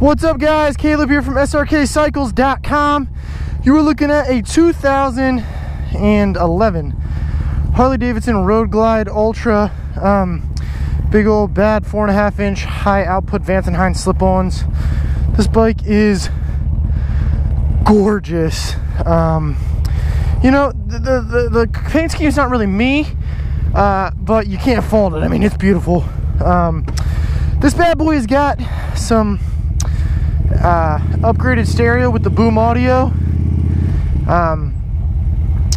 What's up, guys? Caleb here from SRKcycles.com. You were looking at a 2011 Harley-Davidson Road Glide Ultra, big old bad 4.5-inch high output Vance and Hines slip-ons. This bike is gorgeous. You know, the paint scheme is not really me, but you can't fault it. I mean, it's beautiful. This bad boy has got some upgraded stereo with the Boom audio.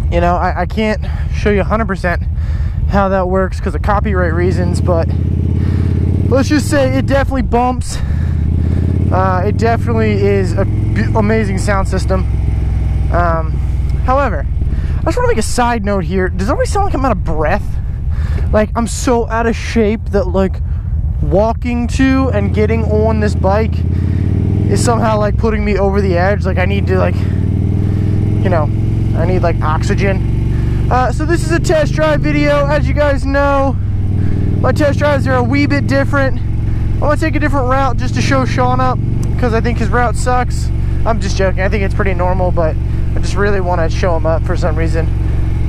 You know, I can't show you 100% how that works because of copyright reasons, but let's just say it definitely bumps. It definitely is an amazing sound system. However, I just want to make a side note here. Does everybody sound like I'm out of breath? Like, I'm so out of shape that, like, walking to and getting on this bike is somehow like putting me over the edge. Like, I need to, like, you know, I need like oxygen. So this is a test drive video. As you guys know, my test drives are a wee bit different. I'm gonna take a different route just to show Sean up because I think his route sucks. I'm just joking. I think it's pretty normal, but I just really want to show him up for some reason.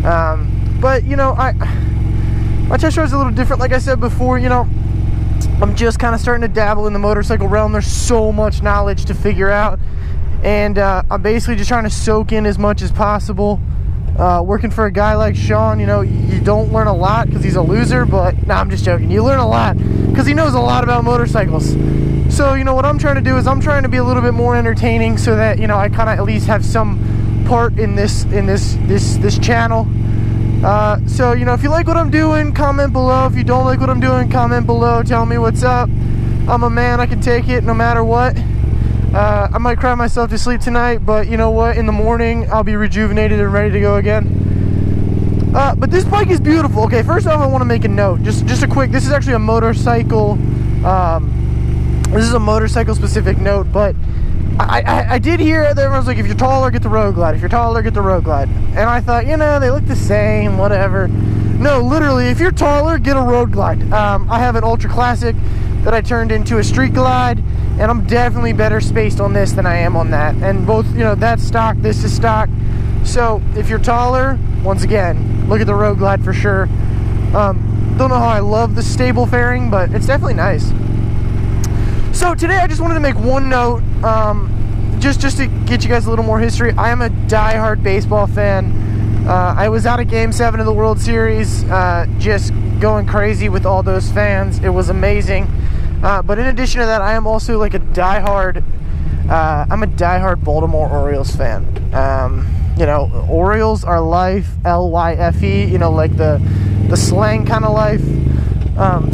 But you know, my test drive is a little different. Like I said before, you know, I'm just kind of starting to dabble in the motorcycle realm. There's so much knowledge to figure out, and I'm basically just trying to soak in as much as possible. Working for a guy like Sean, you know, you don't learn a lot because he's a loser, but nah, I'm just joking. You learn a lot because he knows a lot about motorcycles. So, you know, what I'm trying to do is I'm trying to be a little bit more entertaining so that, you know, I kind of at least have some part in this channel. So, you know, if you like what I'm doing, comment below. If you don't like what I'm doing, comment below. Tell me what's up. I'm a man. I can take it no matter what. I might cry myself to sleep tonight, but you know what? In the morning, I'll be rejuvenated and ready to go again. But this bike is beautiful. Okay, first off, I want to make a note. Just a quick, this is actually a motorcycle. This is a motorcycle-specific note, but I did hear that everyone's like, if you're taller, get the Road Glide. If you're taller, get the Road Glide. And I thought, you know, they look the same, whatever. No, literally, if you're taller, get a Road Glide. I have an Ultra Classic that I turned into a Street Glide, and I'm definitely better spaced on this than I am on that. And both, you know, that's stock, this is stock. So if you're taller, once again, look at the Road Glide for sure. Don't know how I love the stable fairing, but it's definitely nice. So today I just wanted to make one note, just to get you guys a little more history. I am a diehard baseball fan. I was out at Game 7 of the World Series, just going crazy with all those fans. It was amazing. But in addition to that, I am also like a diehard. I'm a diehard Baltimore Orioles fan. You know, Orioles are life, L-Y-F-E. You know, like the slang kind of life.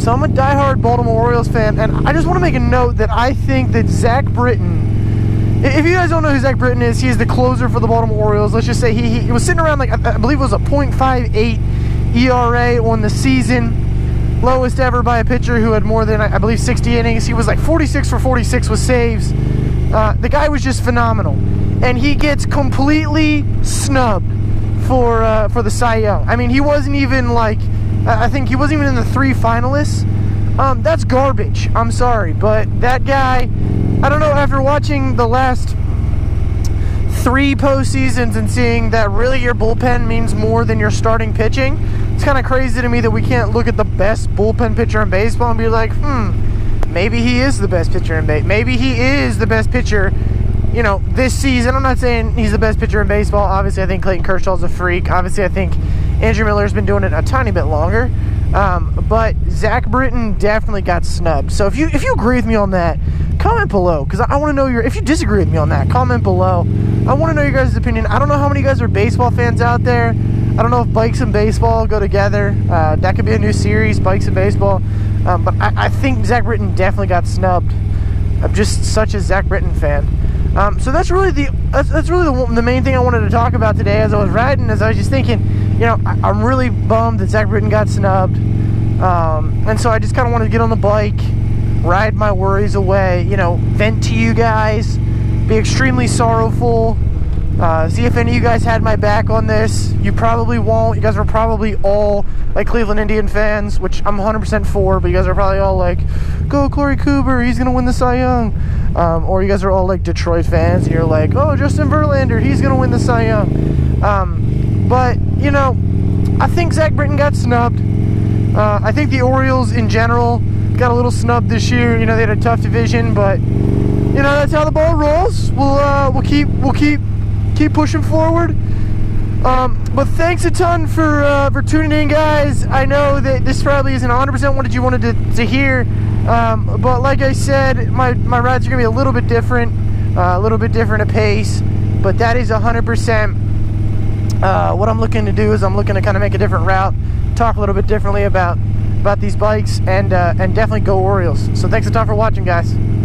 So I'm a diehard Baltimore Orioles fan, and I just want to make a note that I think that Zach Britton, if you guys don't know who Zach Britton is, he's the closer for the Baltimore Orioles. Let's just say he was sitting around, like, I believe it was a .58 ERA on the season, lowest ever by a pitcher who had more than, I believe, 60 innings. He was like 46 for 46 with saves. The guy was just phenomenal, and he gets completely snubbed for the Cy Young. I mean, he wasn't even like, I think he wasn't even in the 3 finalists. That's garbage. I'm sorry, but that guy, I don't know, after watching the last 3 postseasons and seeing that really your bullpen means more than your starting pitching, it's kind of crazy to me that we can't look at the best bullpen pitcher in baseball and be like, maybe he is the best pitcher in baseball. Maybe he is the best pitcher, you know, this season. I'm not saying he's the best pitcher in baseball. Obviously, I think Clayton Kershaw's a freak. Obviously, I think Andrew Miller's been doing it a tiny bit longer, but Zach Britton definitely got snubbed. So if you agree with me on that, comment below, because I want to know your. If you disagree with me on that, comment below. I want to know your guys' opinion. I don't know how many of you guys are baseball fans out there. I don't know if bikes and baseball go together. That could be a new series, bikes and baseball. But I think Zach Britton definitely got snubbed. I'm just such a Zach Britton fan. So that's really the main thing I wanted to talk about today. As I was riding, as I was just thinking, you know, I'm really bummed that Zach Britton got snubbed, and so I just kind of wanted to get on the bike, ride my worries away, you know, vent to you guys, be extremely sorrowful, see if any of you guys had my back on this. You probably won't. You guys are probably all, like, Cleveland Indian fans, which I'm 100% for, but you guys are probably all like, go Corey Kluber, he's going to win the Cy Young. Or you guys are all like Detroit fans and you're like, oh, Justin Verlander, he's going to win the Cy Young. But, you know, I think Zach Britton got snubbed. I think the Orioles in general got a little snubbed this year. You know, they had a tough division, but, you know, that's how the ball rolls. We'll keep pushing forward. But thanks a ton for tuning in, guys. I know that this probably isn't 100% what you wanted to hear, but like I said, my rides are going to be a little bit different at pace, but that is 100%. What I'm looking to do is I'm looking to kind of make a different route, talk a little bit differently about these bikes, and definitely go Orioles. So thanks a ton for watching, guys.